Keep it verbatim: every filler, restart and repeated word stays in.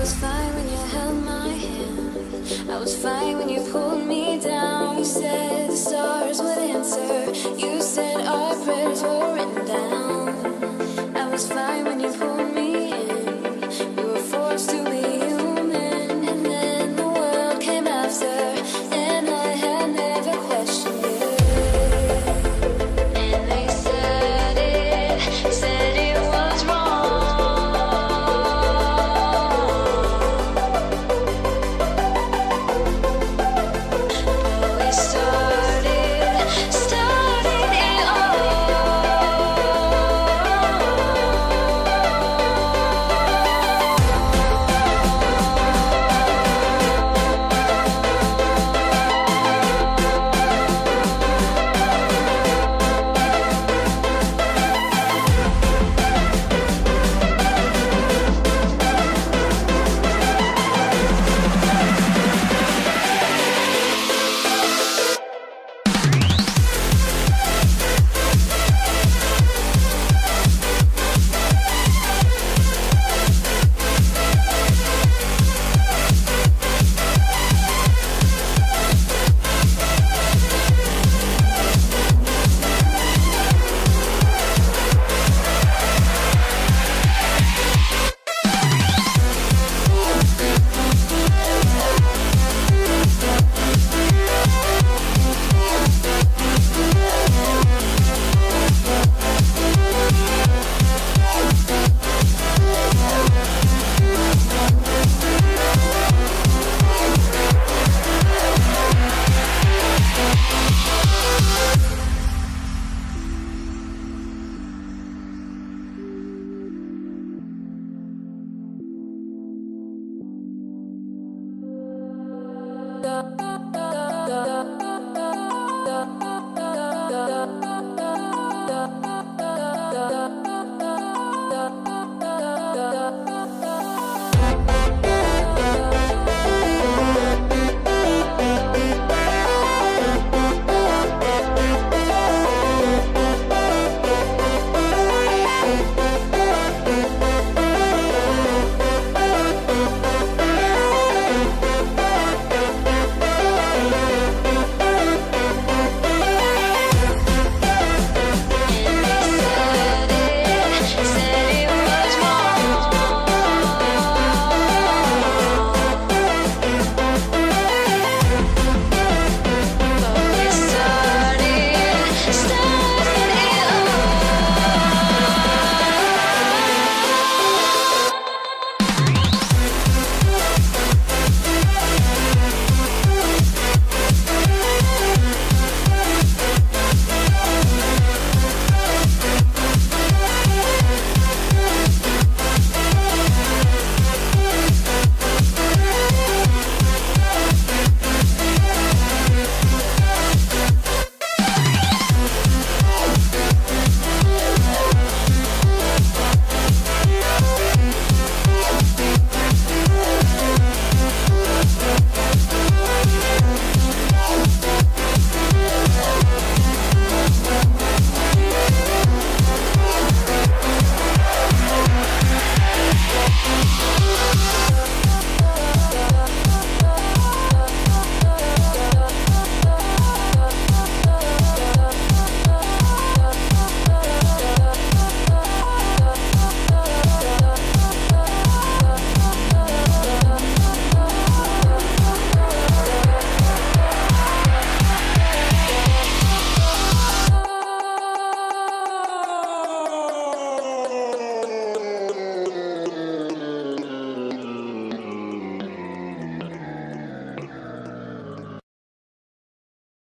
I was fine when you held my hand. I was fine when you pulled